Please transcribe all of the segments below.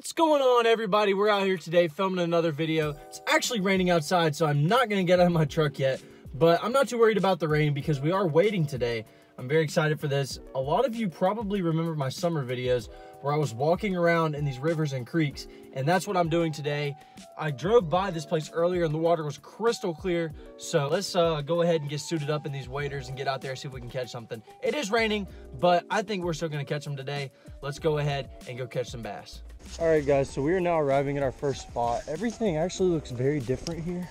What's going on, everybody? We're out here today filming another video. It's actually raining outside, so I'm not gonna get out of my truck yet, but I'm not too worried about the rain because we are wading today. I'm very excited for this. A lot of you probably remember my summer videos where I was walking around in these rivers and creeks, and that's what I'm doing today. I drove by this place earlier and the water was crystal clear, so let's go ahead and get suited up in these waders and get out there and see if we can catch something. It is raining, but I think we're still gonna catch them today. Let's go ahead and go catch some bass. All right, guys, so we are now arriving at our first spot. Everything actually looks very different here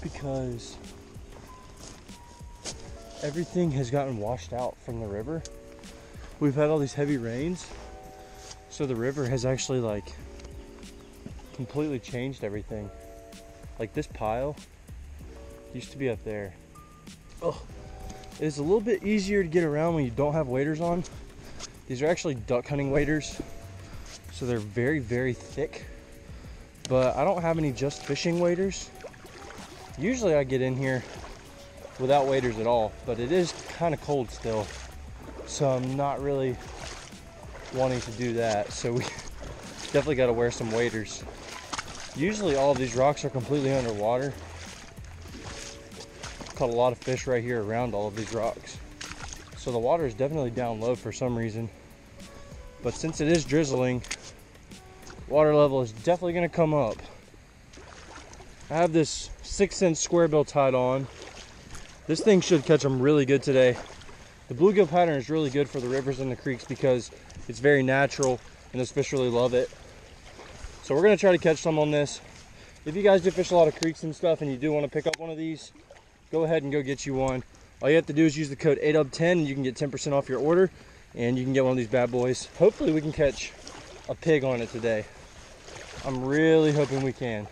because everything has gotten washed out from the river. We've had all these heavy rains, so the river has actually like completely changed everything. Like this pile used to be up there. Oh, it's a little bit easier to get around when you don't have waders on. These are actually duck hunting waders, so they're very, very thick. But I don't have any just fishing waders. Usually I get in here without waders at all, but it is kind of cold still, so I'm not really wanting to do that, so we definitely got to wear some waders. Usually all of these rocks are completely underwater. Caught a lot of fish right here around all of these rocks, so the water is definitely down low for some reason. But since it is drizzling, water level is definitely going to come up. I have this 6-inch square bill tied on. This thing should catch them really good today. The bluegill pattern is really good for the rivers and the creeks because it's very natural and those fish really love it. So we're gonna try to catch some on this. If you guys do fish a lot of creeks and stuff and you do wanna pick up one of these, go ahead and go get you one. All you have to do is use the code ADUB10 and you can get 10% off your order and you can get one of these bad boys. Hopefully we can catch a pig on it today. I'm really hoping we can.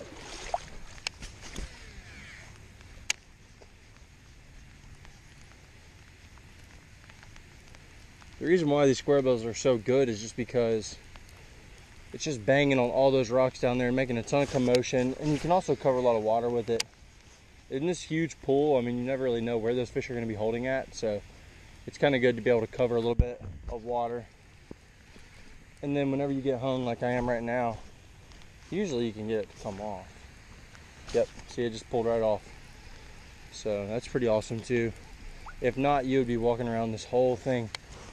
The reason why these square bills are so good is just because it's just banging on all those rocks down there and making a ton of commotion, and you can also cover a lot of water with it. In this huge pool, I mean, you never really know where those fish are going to be holding at, so it's kind of good to be able to cover a little bit of water. And then whenever you get hung like I am right now, usually you can get it to come off. Yep, see, it just pulled right off, so that's pretty awesome too. If not, you would be walking around this whole thing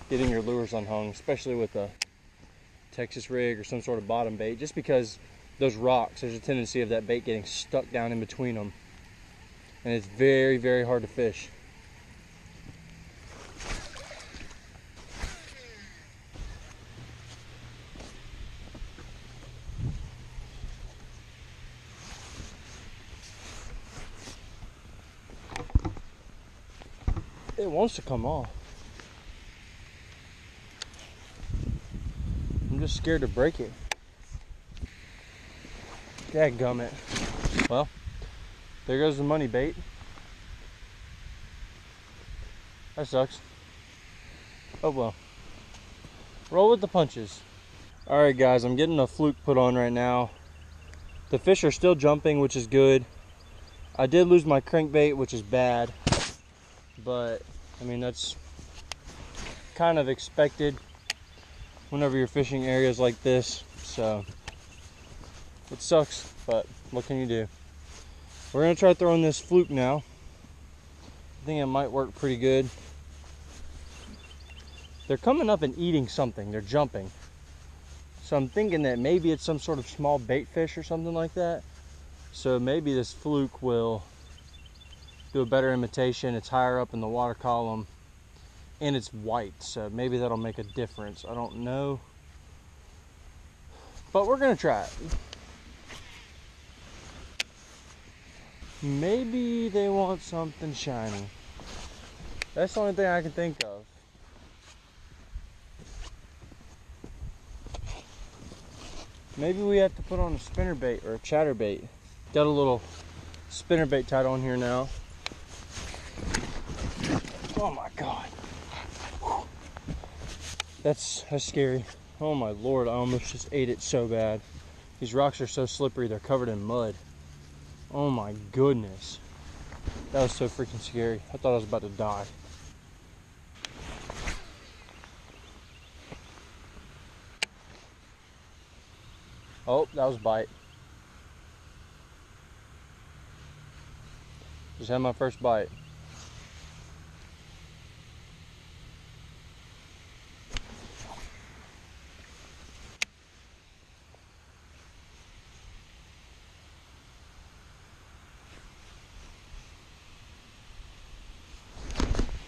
getting your lures unhung, especially with a Texas rig or some sort of bottom bait, just because those rocks, there's a tendency of that bait getting stuck down in between them, and it's very, very hard to fish. It wants to come off. I'm just scared to break it. Dadgummit. Well, there goes the money bait. That sucks. Oh well. Roll with the punches. Alright, guys, I'm getting a fluke put on right now. The fish are still jumping, which is good. I did lose my crankbait, which is bad. But, I mean, that's kind of expected whenever you're fishing areas like this, so it sucks, but what can you do? We're gonna try throwing this fluke now. I think it might work pretty good. They're coming up and eating something, they're jumping. So I'm thinking that maybe it's some sort of small bait fish or something like that. So maybe this fluke will do a better imitation. It's higher up in the water column, and it's white, so maybe that'll make a difference. I don't know, but we're gonna try it. Maybe they want something shiny. That's the only thing I can think of. Maybe we have to put on a spinnerbait or a chatterbait. Got a little spinnerbait tied on here now. Oh my God. That's scary. Oh my Lord, I almost just ate it so bad. These rocks are so slippery, they're covered in mud. Oh my goodness. That was so freaking scary. I thought I was about to die. Oh, that was a bite. Just had my first bite.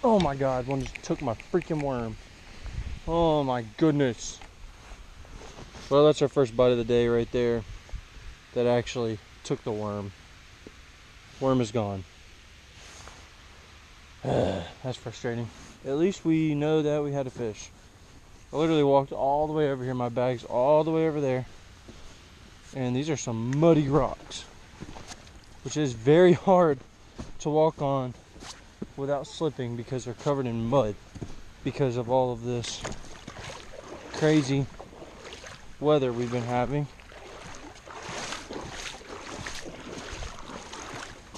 Oh my God, one just took my freaking worm. Oh my goodness. Well, that's our first bite of the day right there that actually took the worm. Worm is gone. That's frustrating. At least we know that we had a fish. I literally walked all the way over here, my bag's all the way over there. And these are some muddy rocks, which is very hard to walk on without slipping because they're covered in mud because of all of this crazy weather we've been having.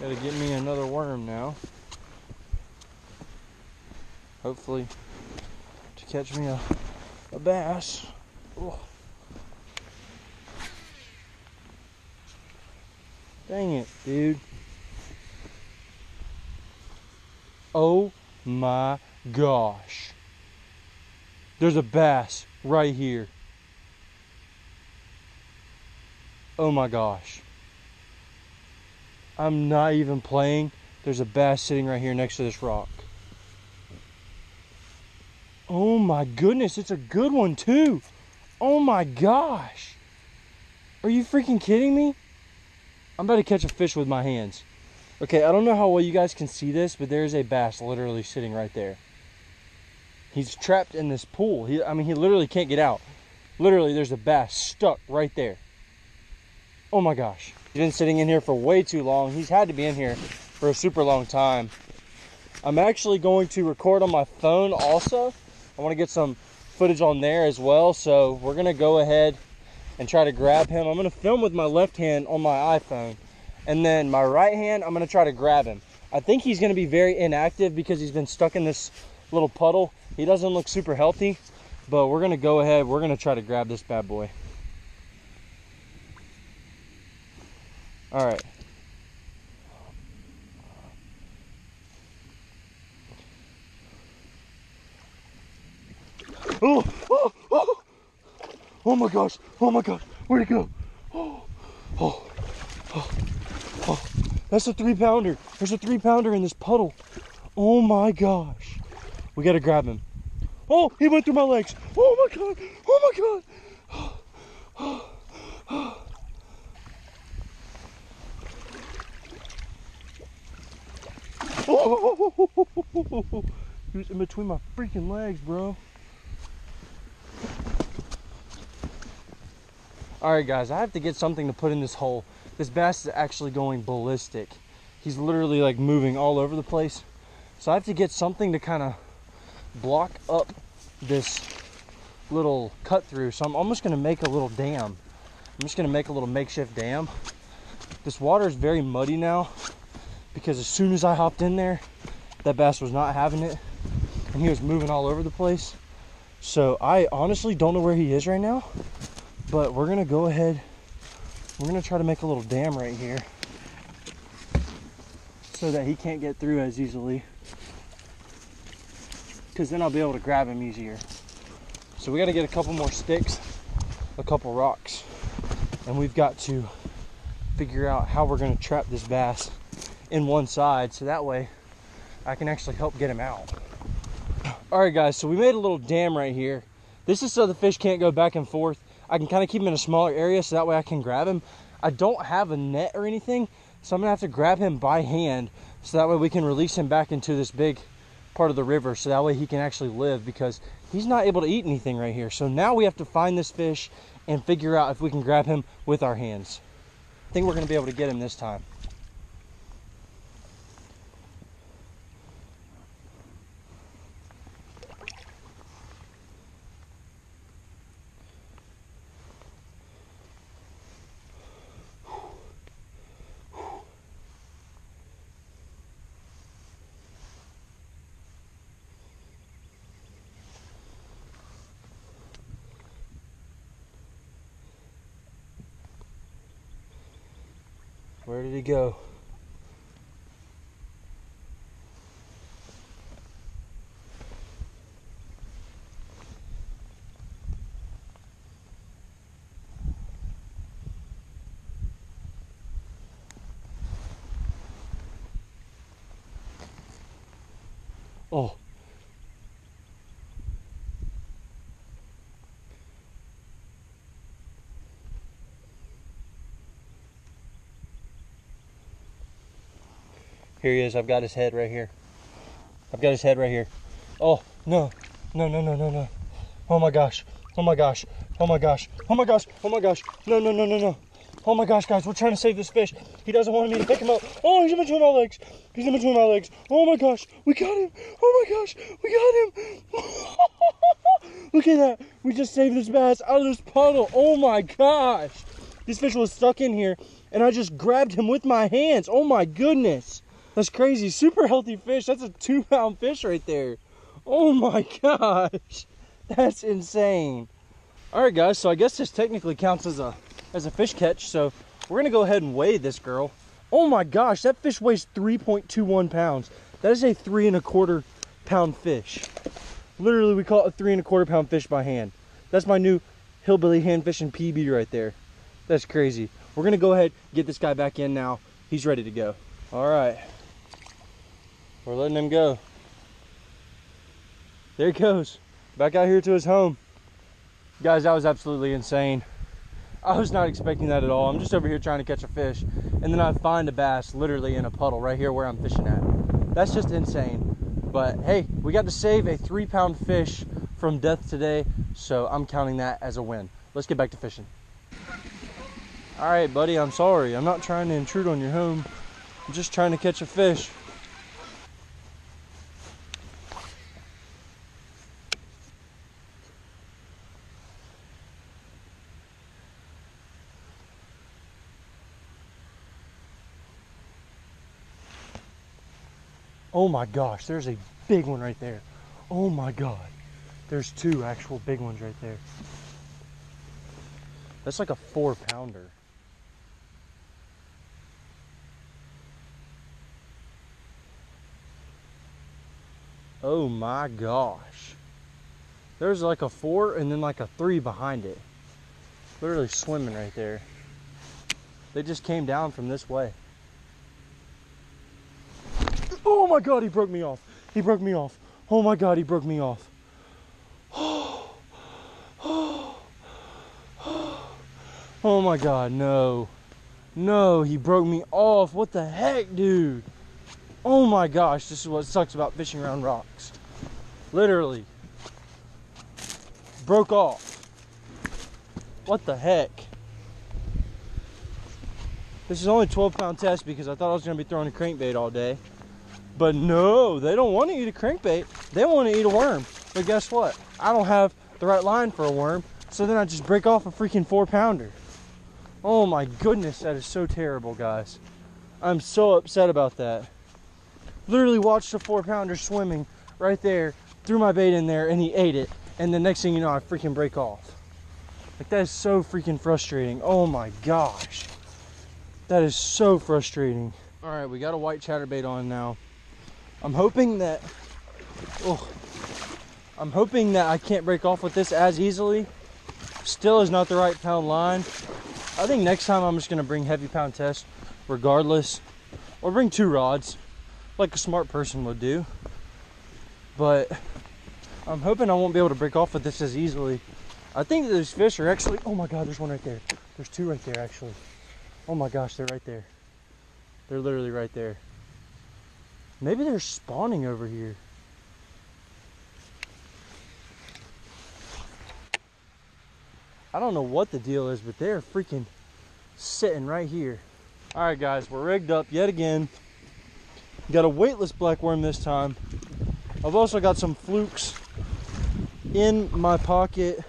Gotta get me another worm now, hopefully to catch me a bass. Oh. Dang it, dude. Oh my gosh. There's a bass right here. Oh my gosh. I'm not even playing. There's a bass sitting right here next to this rock. Oh my goodness, it's a good one too. Oh my gosh. Are you freaking kidding me? I'm about to catch a fish with my hands. Okay, I don't know how well you guys can see this, but there's a bass literally sitting right there. He's trapped in this pool. He literally can't get out. Literally, there's a bass stuck right there. Oh my gosh. He's been sitting in here for way too long. He's had to be in here for a super long time. I'm actually going to record on my phone also. I want to get some footage on there as well, so we're going to go ahead and try to grab him. I'm going to film with my left hand on my iPhone. And then my right hand, I'm going to try to grab him. I think he's going to be very inactive because he's been stuck in this little puddle. He doesn't look super healthy, but we're going to go ahead. We're going to try to grab this bad boy. All right. Oh, oh, oh. Oh my gosh. Oh my gosh. Where'd he go? Oh, oh, oh. Oh, that's a 3-pounder. There's a 3-pounder in this puddle. Oh my gosh. We gotta grab him. Oh, he went through my legs. Oh my God. Oh my God. Oh, he was in between my freaking legs, bro. All right, guys, I have to get something to put in this hole. This bass is actually going ballistic. He's literally like moving all over the place. So I have to get something to kind of block up this little cut through. So I'm almost gonna make a little dam. I'm just gonna make a little makeshift dam. This water is very muddy now because as soon as I hopped in there, that bass was not having it and he was moving all over the place. So I honestly don't know where he is right now, but we're gonna go ahead. We're gonna try to make a little dam right here so that he can't get through as easily, because then I'll be able to grab him easier. So we gotta get a couple more sticks, a couple rocks, and we've got to figure out how we're gonna trap this bass in one side so that way I can actually help get him out. All right, guys, so we made a little dam right here. This is so the fish can't go back and forth. I can kind of keep him in a smaller area so that way I can grab him. I don't have a net or anything, so I'm gonna have to grab him by hand so that way we can release him back into this big part of the river so that way he can actually live, because he's not able to eat anything right here. So now we have to find this fish and figure out if we can grab him with our hands. I think we're gonna be able to get him this time. Where did he go? Oh. Here he is. I've got his head right here. I've got his head right here. Oh, no. No, no, no, no, no. Oh my gosh. Oh my gosh. Oh my gosh. Oh my gosh. Oh my gosh. No, no, no, no, no. Oh my gosh, guys. We're trying to save this fish. He doesn't want me to pick him up. Oh, he's in between my legs. He's in between my legs. Oh my gosh. We got him. Oh my gosh. We got him. Look at that. We just saved this bass out of this puddle. Oh my gosh. This fish was stuck in here, and I just grabbed him with my hands. Oh my goodness. That's crazy. Super healthy fish. That's a 2-pound fish right there. Oh my gosh. That's insane. All right, guys. So I guess this technically counts as a fish catch. So we're going to go ahead and weigh this girl. Oh my gosh. That fish weighs 3.21 pounds. That is a 3 1/4 pound fish. Literally, we caught a 3 1/4 pound fish by hand. That's my new hillbilly hand fishing PB right there. That's crazy. We're going to go ahead and get this guy back in now. He's ready to go. All right. We're letting him go. There he goes. Back out here to his home. Guys, that was absolutely insane. I was not expecting that at all. I'm just over here trying to catch a fish. And then I find a bass literally in a puddle right here where I'm fishing at. That's just insane. But hey, we got to save a 3-pound fish from death today. So I'm counting that as a win. Let's get back to fishing. All right, buddy. I'm sorry. I'm not trying to intrude on your home. I'm just trying to catch a fish. Oh my gosh, there's a big one right there. Oh my God. There's 2 actual big ones right there. That's like a 4-pounder. Oh my gosh. There's like a 4 and then like a 3 behind it. Literally swimming right there. They just came down from this way. Oh my God, he broke me off. He broke me off. Oh my God, he broke me off. Oh my God, no. No, he broke me off. What the heck, dude? Oh my gosh, this is what sucks about fishing around rocks. Literally. Broke off. What the heck? This is only a 12-pound test because I thought I was going to be throwing a crankbait all day. But no, they don't want to eat a crankbait. They want to eat a worm. But guess what? I don't have the right line for a worm. So then I just break off a freaking 4-pounder. Oh my goodness, that is so terrible, guys. I'm so upset about that. Literally watched a 4-pounder swimming right there. Threw my bait in there and he ate it. And the next thing you know, I freaking break off. Like, that is so freaking frustrating. Oh my gosh. That is so frustrating. All right, we got a white chatterbait on now. I'm hoping that, I can't break off with this as easily. Still is not the right pound line. I think next time I'm just gonna bring heavy pound test regardless, or bring 2 rods like a smart person would do. But I'm hoping I won't be able to break off with this as easily. I think those fish are actually, oh my God, there's one right there. There's 2 right there actually. Oh my gosh, they're right there. They're literally right there. Maybe they're spawning over here. I don't know what the deal is, but they're freaking sitting right here. All right, guys, we're rigged up yet again. Got a weightless black worm this time. I've also got some flukes in my pocket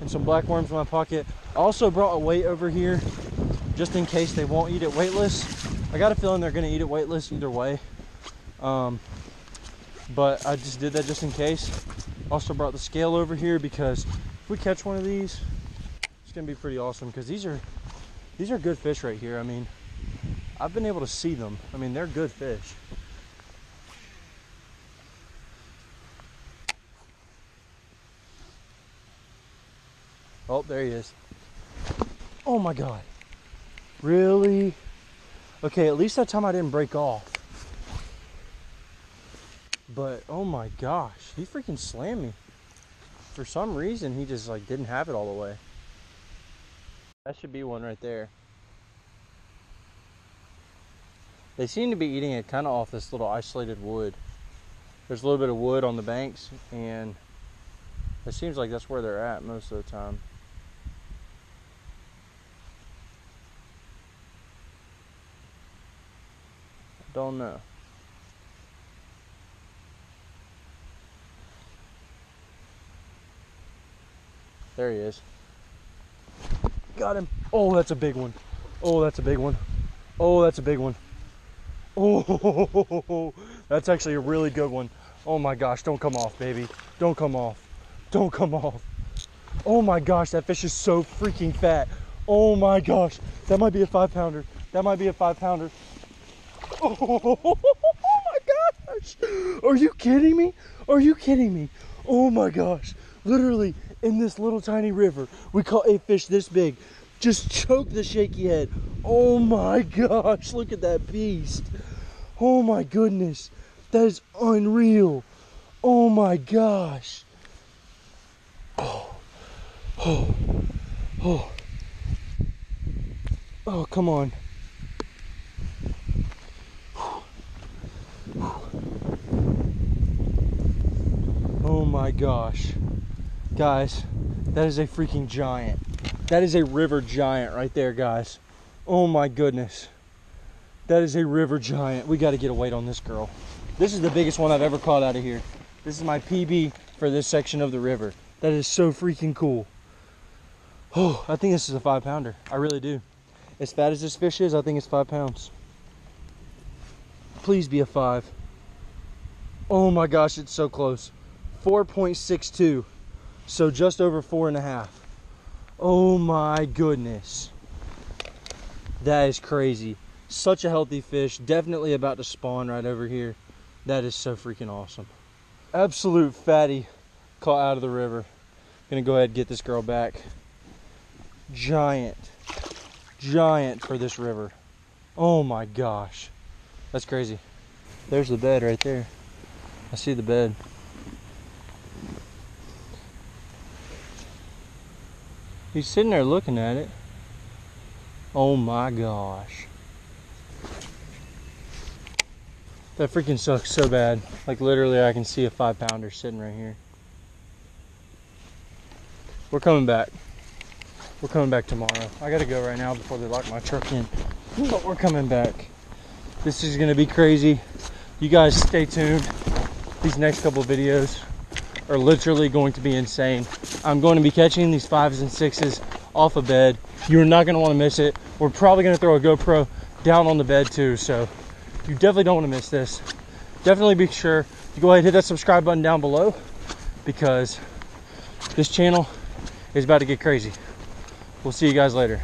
and some black worms in my pocket. I also brought a weight over here just in case they won't eat it weightless. I got a feeling they're gonna eat it weightless either way. But I just did that just in case. Also brought the scale over here because if we catch one of these, it's gonna be pretty awesome because these are good fish right here. I mean, I've been able to see them. I mean, they're good fish. Oh, there he is. Oh my God. Really? Okay, at least that time I didn't break off. But oh my gosh, he freaking slammed me. For some reason, he just like didn't have it all the way. That should be one right there. They seem to be eating it kind of off this little isolated wood. There's a little bit of wood on the banks, and it seems like that's where they're at most of the time. Don't know. There he is. Got him. Oh, that's a big one. Oh, that's a big one. Oh, that's a big one. Oh, that's actually a really good one. Oh my gosh, don't come off, baby. Don't come off. Don't come off. Oh my gosh, that fish is so freaking fat. Oh my gosh, that might be a 5-pounder. That might be a 5-pounder. Oh my gosh. Are you kidding me? Are you kidding me? Oh my gosh. Literally, in this little tiny river, we caught a fish this big. Just choke the shaky head. Oh my gosh, look at that beast. Oh my goodness, that is unreal. Oh my gosh. Oh, oh, oh. Oh, come on. Oh my gosh. Guys, that is a freaking giant. That is a river giant right there, guys. Oh my goodness. That is a river giant. We got to get a weight on this girl. This is the biggest one I've ever caught out of here. This is my PB for this section of the river. That is so freaking cool. Oh, I think this is a 5-pounder. I really do. As fat as this fish is, I think it's 5 pounds. Please be a 5. Oh my gosh, it's so close. 4.62. So just over 4.5. Oh my goodness. That is crazy. Such a healthy fish. Definitely about to spawn right over here. That is so freaking awesome. Absolute fatty caught out of the river. Gonna go ahead and get this girl back. Giant. Giant for this river. Oh my gosh. That's crazy. There's the bed right there. I see the bed. He's sitting there looking at it. Oh my gosh. That freaking sucks so bad. Like literally I can see a 5-pounder sitting right here. We're coming back. We're coming back tomorrow. I gotta go right now before they lock my truck in. But we're coming back. This is gonna be crazy. You guys stay tuned. These next couple videos are literally going to be insane. I'm going to be catching these 5s and 6s off a bed. You're not going to want to miss it. We're probably going to throw a GoPro down on the bed too, so you definitely don't want to miss this. Definitely be sure to go ahead and hit that subscribe button down below, because this channel is about to get crazy. We'll see you guys later.